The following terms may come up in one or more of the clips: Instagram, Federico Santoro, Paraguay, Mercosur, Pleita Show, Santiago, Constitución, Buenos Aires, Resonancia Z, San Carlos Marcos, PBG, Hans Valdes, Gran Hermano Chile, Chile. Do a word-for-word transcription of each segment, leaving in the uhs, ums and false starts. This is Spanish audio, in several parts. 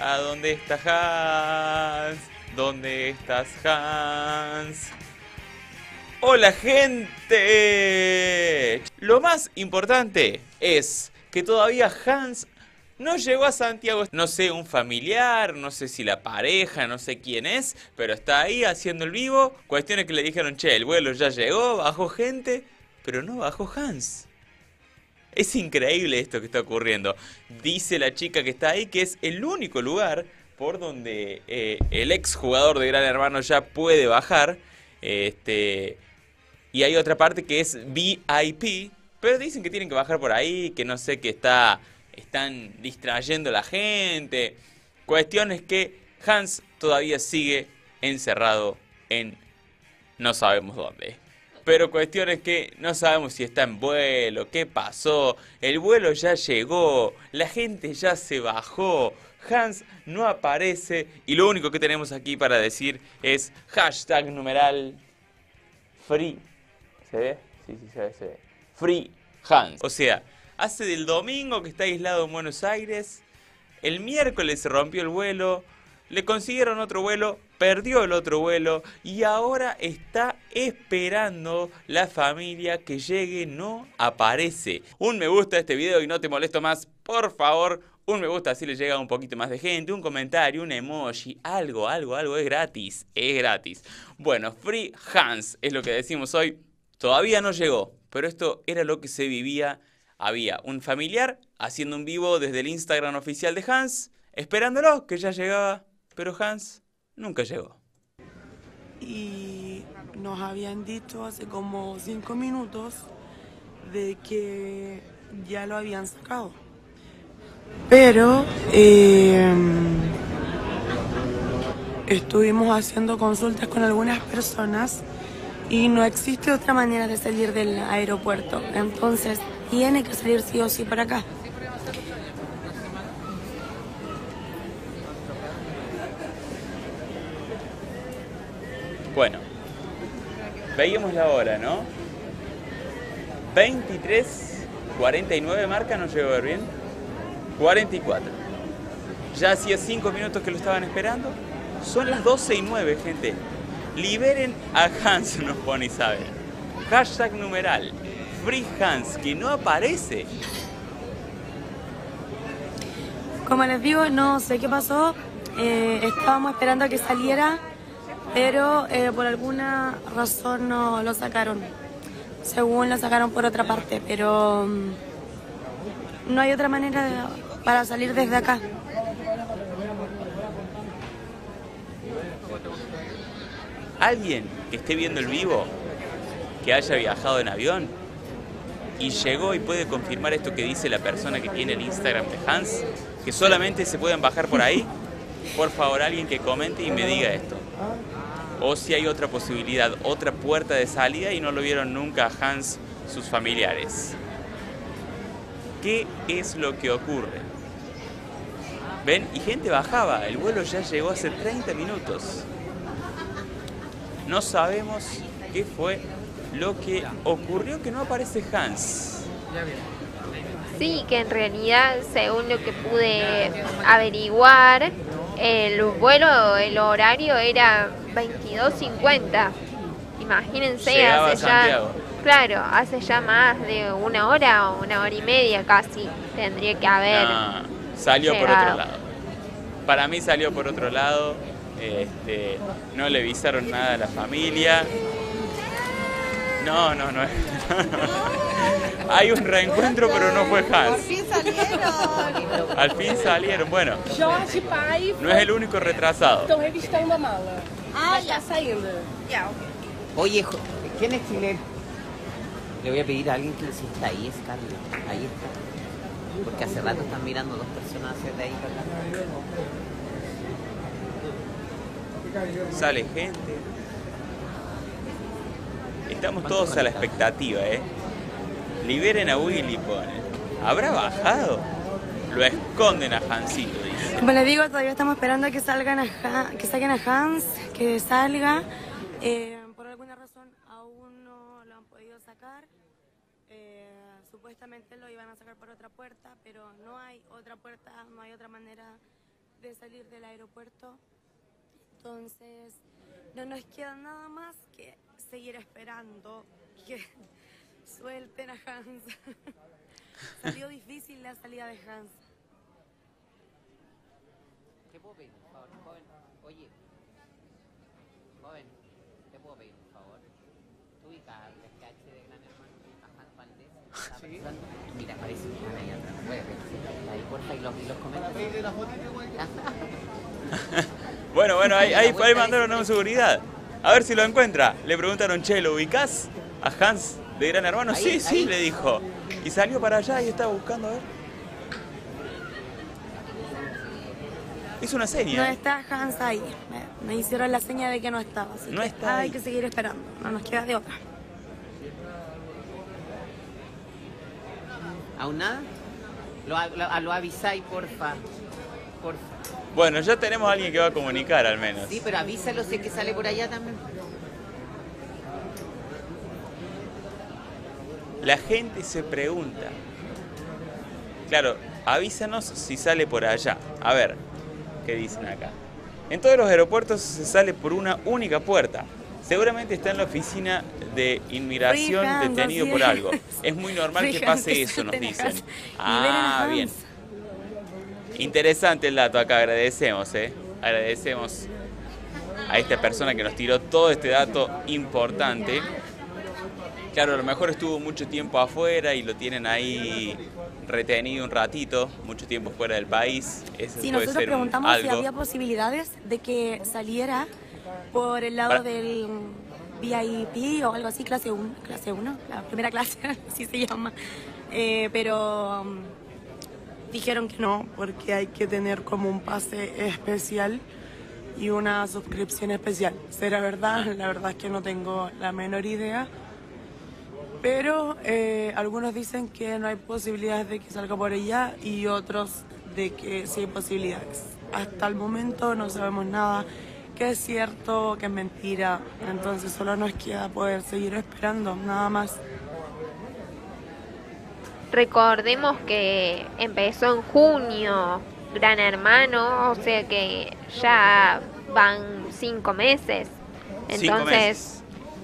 ¿A dónde está Hans? ¿Dónde estás, Hans? ¡Hola, gente! Lo más importante es que todavía Hans no llegó a Santiago. No sé, un familiar, no sé si la pareja, no sé quién es, pero está ahí haciendo el vivo. Cuestiones que le dijeron, che, el vuelo ya llegó, bajó gente, pero no bajó Hans. Es increíble esto que está ocurriendo. Dice la chica que está ahí que es el único lugar por donde eh, el exjugador de Gran Hermano ya puede bajar. Este, y hay otra parte que es V I P, pero dicen que tienen que bajar por ahí, que no sé, que está... están distrayendo a la gente. Cuestión es que Hans todavía sigue encerrado en no sabemos dónde. Pero cuestión es que no sabemos si está en vuelo, qué pasó. El vuelo ya llegó, la gente ya se bajó, Hans no aparece. Y lo único que tenemos aquí para decir es hashtag numeral free. ¿Se ve? Sí, sí, se ve, se ve. Free Hans. O sea... hace del domingo que está aislado en Buenos Aires. El miércoles se rompió el vuelo. Le consiguieron otro vuelo. Perdió el otro vuelo. Y ahora está esperando la familia que llegue. No aparece. Un me gusta a este video y no te molesto más. Por favor, un me gusta. Así le llega a un poquito más de gente. Un comentario, un emoji. Algo, algo, algo. Es gratis. Es gratis. Bueno, Free Hans es lo que decimos hoy. Todavía no llegó. Pero esto era lo que se vivía. Había un familiar haciendo un vivo desde el Instagram oficial de Hans, esperándolo, que ya llegaba, pero Hans nunca llegó. Y nos habían dicho hace como cinco minutos de que ya lo habían sacado. Pero eh, estuvimos haciendo consultas con algunas personas y no existe otra manera de salir del aeropuerto, entonces... tiene que salir sí o sí para acá. Bueno, veíamos la hora, ¿no? veintitrés cuarenta y nueve marca, no llegó a ver bien. cuarenta y cuatro. Ya hacía cinco minutos que lo estaban esperando. Son las doce y nueve, gente. Liberen a Hans, nos pone Isabel. Hashtag numeral. Free Hans, que no aparece. Como les digo, no sé qué pasó. Eh, estábamos esperando a que saliera, pero eh, por alguna razón no lo sacaron. Según lo sacaron por otra parte, pero um, no hay otra manera de, para salir desde acá. Alguien que esté viendo el vivo, que haya viajado en avión, y llegó y puede confirmar esto que dice la persona que tiene el Instagram de Hans, que solamente se pueden bajar por ahí. Por favor, alguien que comente y me diga esto. O si hay otra posibilidad, otra puerta de salida y no lo vieron nunca a Hans, sus familiares. ¿Qué es lo que ocurre? ¿Ven? Y gente bajaba. El vuelo ya llegó hace treinta minutos. No sabemos qué fue lo que ocurrió, que no aparece Hans. Sí, que en realidad, según lo que pude averiguar, el vuelo, el horario era veintidós cincuenta. Imagínense, llegaba hace ya, claro, hace ya más de una hora o una hora y media casi tendría que haber. No, salió llegado. Por otro lado. Para mí salió por otro lado. Este, no le avisaron nada a la familia. No, no, no. Hay un reencuentro, pero no fue Hans. Al fin salieron. Al fin salieron, bueno. No es el único retrasado. Ah, ya saliendo. Oye, ¿quién es chileno? Le voy a pedir a alguien que si está ahí, es Carlos. Ahí está. Porque hace rato están mirando dos personas de ahí. Sale gente. Estamos todos a la expectativa, ¿eh? Liberen a Willy, ponen. ¿Habrá bajado? Lo esconden a Hansito, dice. Como les digo, todavía estamos esperando a que salgan a ha que saquen a Hans, que salga. Eh, por alguna razón aún no lo han podido sacar. Eh, supuestamente lo iban a sacar por otra puerta, pero no hay otra puerta, no hay otra manera de salir del aeropuerto. Entonces, no nos queda nada más que seguir esperando que suelten a Hans. Salió difícil la salida de Hans. ¿Te puedo pedir un favor, joven? Oye, joven, ¿te puedo pedir un favor? Tú ubicas el escache de Gran Hermano a Hans Valdes. ¿Sí? Mira, parece que están ahí atrás. Puedes ver, ahí corta y los, y los comentas. Bueno, bueno, ahí, ahí, ahí mandaron a un seguridad. A ver si lo encuentra. Le preguntaron, che, ¿lo ubicás a Hans de Gran Hermano? Ahí, sí, ahí. Sí, le dijo. Y salió para allá y estaba buscando, a ver. Hizo una seña. No está Hans ahí. Me, me hicieron la seña de que no estaba. Así no que está. Hay ahí. Que seguir esperando. No nos queda de otra. ¿Aún nada? Lo, lo, lo avisáis, porfa. Porfa. Bueno, ya tenemos a alguien que va a comunicar, al menos. Sí, pero avísalo si es que sale por allá también. La gente se pregunta. Claro, avísanos si sale por allá. A ver, ¿qué dicen acá? En todos los aeropuertos se sale por una única puerta. Seguramente está en la oficina de inmigración Fijando, detenido ¿sí? por algo. Es muy normal Fijando, que pase eso, nos dicen. Ah, bien. Interesante el dato acá, agradecemos, ¿eh? Agradecemos a esta persona que nos tiró todo este dato importante. Claro, a lo mejor estuvo mucho tiempo afuera y lo tienen ahí retenido un ratito, mucho tiempo fuera del país. Eso sí, puede nosotros ser preguntamos algo. Si había posibilidades de que saliera por el lado Para. del V I P o algo así, clase uno, clase uno, la primera clase, así se llama. Eh, pero um, dijeron que no, porque hay que tener como un pase especial y una suscripción especial. ¿Será verdad? La verdad es que no tengo la menor idea. Pero eh, algunos dicen que no hay posibilidades de que salga por allá y otros de que sí hay posibilidades. Hasta el momento no sabemos nada, que es cierto, que es mentira. Entonces solo nos queda poder seguir esperando, nada más. Recordemos que empezó en junio Gran Hermano, o sea que ya van cinco meses. Entonces... Cinco meses.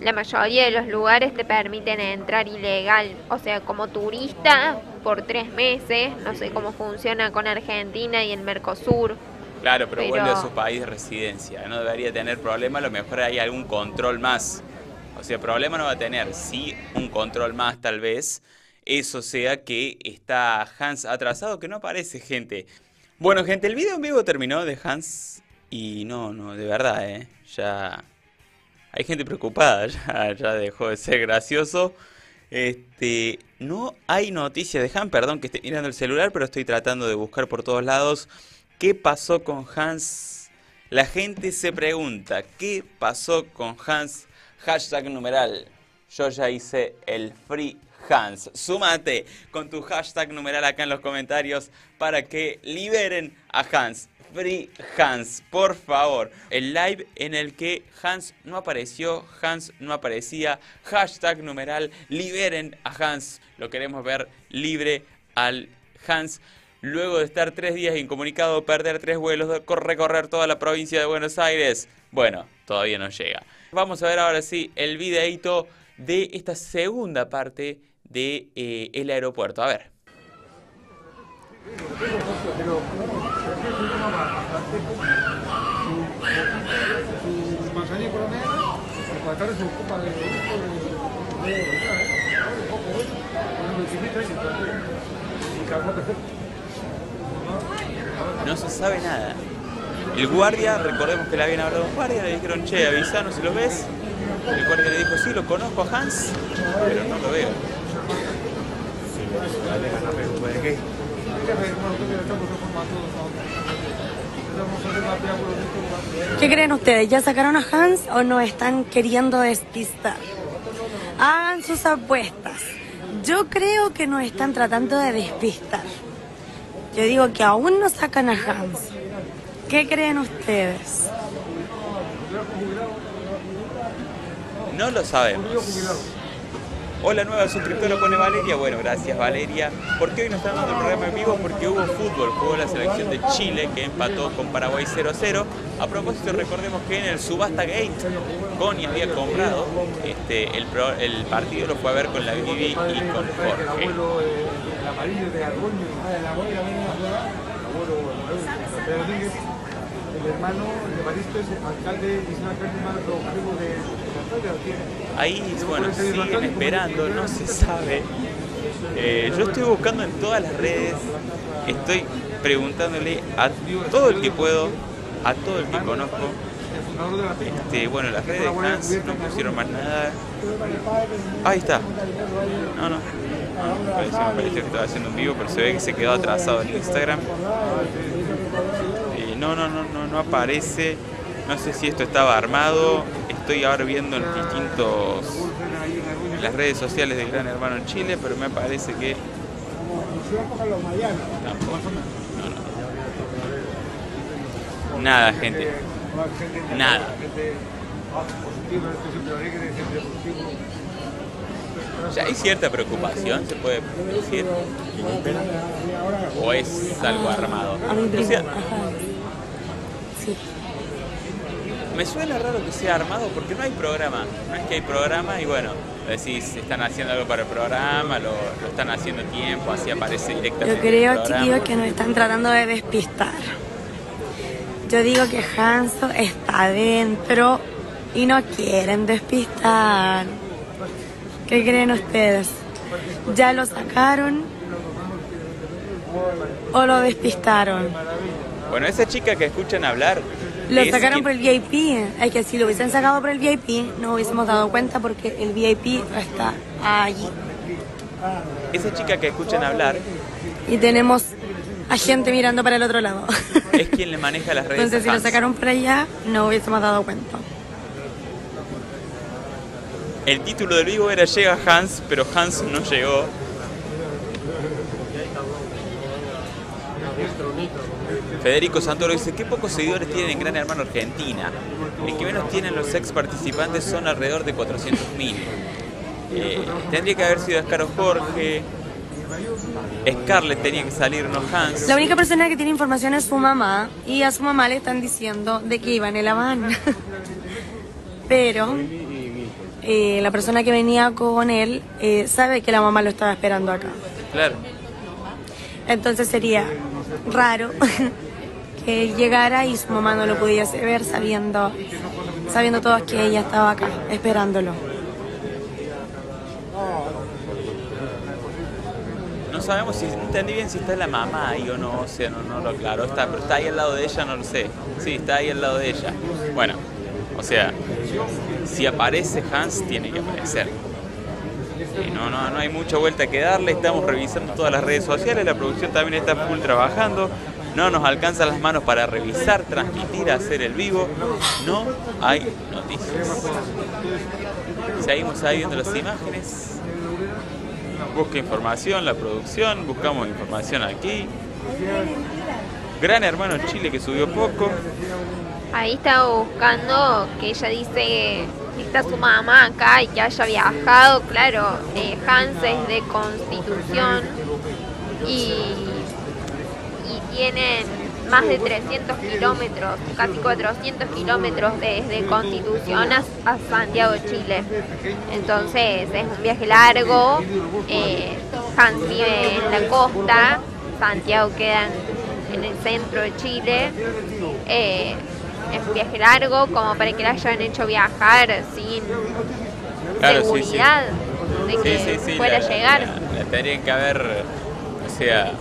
La mayoría de los lugares te permiten entrar ilegal, o sea, como turista por tres meses. No sé cómo funciona con Argentina y el Mercosur. Claro, pero, pero... vuelve a su país de residencia. No debería tener problema, a lo mejor hay algún control más. O sea, problema no va a tener, sí un control más tal vez. Eso sea que está Hans atrasado, que no aparece, gente. Bueno, gente, el video en vivo terminó de Hans y no, no, de verdad, eh, ya... Hay gente preocupada, ya, ya dejó de ser gracioso. Este, no hay noticias de Hans, perdón que esté mirando el celular, pero estoy tratando de buscar por todos lados. ¿Qué pasó con Hans? La gente se pregunta, ¿qué pasó con Hans? Hashtag numeral, yo ya hice el free Hans. Súmate con tu hashtag numeral acá en los comentarios para que liberen a Hans. Free Hans, por favor. El live en el que Hans no apareció, Hans no aparecía. Hashtag numeral, liberen a Hans. Lo queremos ver libre al Hans. Luego de estar tres días incomunicado, perder tres vuelos, recorrer toda la provincia de Buenos Aires. Bueno, todavía no llega. Vamos a ver ahora sí el videito de esta segunda parte de eh, el aeropuerto. A ver. No se sabe nada. El guardia, recordemos que le habían hablado a un guardia, le dijeron, che, avisanos si lo ves. El guardia le dijo, sí, lo conozco a Hans, pero no lo veo. ¿Qué creen ustedes? ¿Ya sacaron a Hans o nos están queriendo despistar? Hagan sus apuestas. Yo creo que nos están tratando de despistar. Yo digo que aún no sacan a Hans. ¿Qué creen ustedes? No lo sabemos. Hola Nueva suscriptora, pone Valeria. Bueno, gracias Valeria. ¿Por qué hoy no estamos dando el programa en vivo? Porque hubo fútbol, jugó la selección de Chile que empató con Paraguay cero a cero. A propósito, recordemos que en el Subasta Gate, Connie había comprado este, el, pro, el partido, lo fue a ver con la Vivi y con Jorge. El hermano de Maristo es alcalde y San Carlos Marcos, amigo de la tiene. Ahí, bueno, siguen esperando, no se sabe. Eh, yo estoy buscando en todas las redes, estoy preguntándole a todo el que puedo, a todo el que conozco. Este, bueno, las redes de Hans no pusieron más nada. Ahí está. No, no. Me pareció, me pareció que estaba haciendo un vivo, pero se ve que se quedó atrasado en Instagram. No, no, no, no, no aparece. No sé si esto estaba armado. Estoy ahora viendo en distintos en las redes sociales de Gran Hermano Chile, pero me parece que tampoco. No, no. Nada, gente. Nada. Ya hay cierta preocupación, se puede decir. O es algo armado. O sea, sí. Me suena raro que sea armado porque no hay programa, no es que hay programa y bueno, decís, están haciendo algo para el programa, lo, lo están haciendo tiempo, así aparece directamente. Yo creo, chiquillos, que nos están tratando de despistar. Yo digo que Hanso está dentro y no quieren despistar. ¿Qué creen ustedes? ¿Ya lo sacaron o lo despistaron? Bueno, esa chica que escuchan hablar... Lo sacaron que... por el V I P. Es que si lo hubiesen sacado por el V I P, no hubiésemos dado cuenta porque el V I P está allí. Esa chica que escuchan hablar... Y tenemos a gente mirando para el otro lado. Es quien le maneja las redes. Entonces, si lo sacaron por allá, no hubiésemos dado cuenta. El título del vivo era Llega Hans, pero Hans no llegó. Federico Santoro dice, ¿qué pocos seguidores tienen en Gran Hermano Argentina? El que menos tienen los ex participantes son alrededor de cuatrocientos mil. Eh, tendría que haber sido Escaro Jorge. Scarlett tenía que salir, no Hans. La única persona que tiene información es su mamá. Y a su mamá le están diciendo de que iban en la van. Pero eh, la persona que venía con él eh, sabe que la mamá lo estaba esperando acá. Claro. Entonces sería raro que llegara y su mamá no lo pudiese ver sabiendo sabiendo todos que ella estaba acá esperándolo. No sabemos, si entendí bien, si está la mamá ahí o no, o sea, no, no lo aclaro, está, pero está ahí al lado de ella, no lo sé. Sí, está ahí al lado de ella. Bueno, o sea, si aparece Hans tiene que aparecer. No, no, no hay mucha vuelta que darle, estamos revisando todas las redes sociales, la producción también está full trabajando, no nos alcanzan las manos para revisar, transmitir, hacer el vivo, no hay noticias. Seguimos ahí viendo las imágenes, busca información, la producción, buscamos información aquí. Gran Hermano Chile que subió poco. Ahí estaba buscando que ella dice... Está su mamá acá y que haya viajado, claro, eh, Hans es de Constitución y, y tienen más de trescientos kilómetros, casi cuatrocientos kilómetros desde Constitución a, a Santiago, Chile. Entonces es un viaje largo, eh, Hans vive en la costa, Santiago queda en, en el centro de Chile. Eh, Es un viaje largo, como para que la hayan hecho viajar sin claro, seguridad sí, sí. de que sí, sí, sí, pueda la, llegar. La, la tendrían que haber, o sea,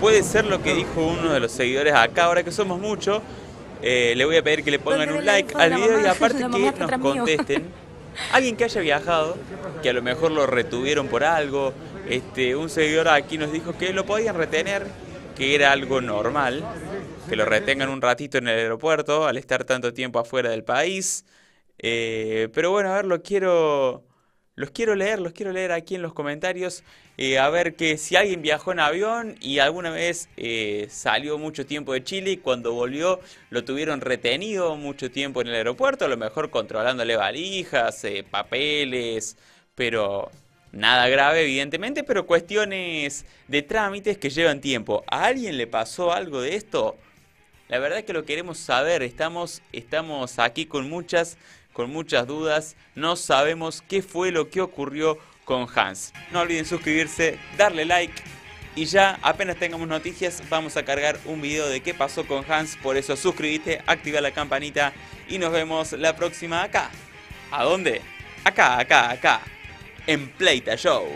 puede ser lo que dijo uno de los seguidores acá, ahora que somos muchos, eh, le voy a pedir que le pongan un like al video mamá, y aparte que nos contesten. Alguien que haya viajado, que a lo mejor lo retuvieron por algo, este, un seguidor aquí nos dijo que lo podían retener, que era algo normal. Que lo retengan un ratito en el aeropuerto al estar tanto tiempo afuera del país. Eh, pero bueno, a ver, lo quiero, los quiero leer, los quiero leer aquí en los comentarios. Eh, a ver que si alguien viajó en avión y alguna vez eh, salió mucho tiempo de Chile y cuando volvió lo tuvieron retenido mucho tiempo en el aeropuerto, a lo mejor controlándole valijas, eh, papeles, pero nada grave evidentemente, pero cuestiones de trámites que llevan tiempo. ¿A alguien le pasó algo de esto? La verdad es que lo queremos saber, estamos, estamos aquí con muchas, con muchas dudas, no sabemos qué fue lo que ocurrió con Hans. No olviden suscribirse, darle like y ya apenas tengamos noticias vamos a cargar un video de qué pasó con Hans, por eso suscríbete, activa la campanita y nos vemos la próxima acá. ¿A dónde? Acá, acá, acá. En Pleita Show.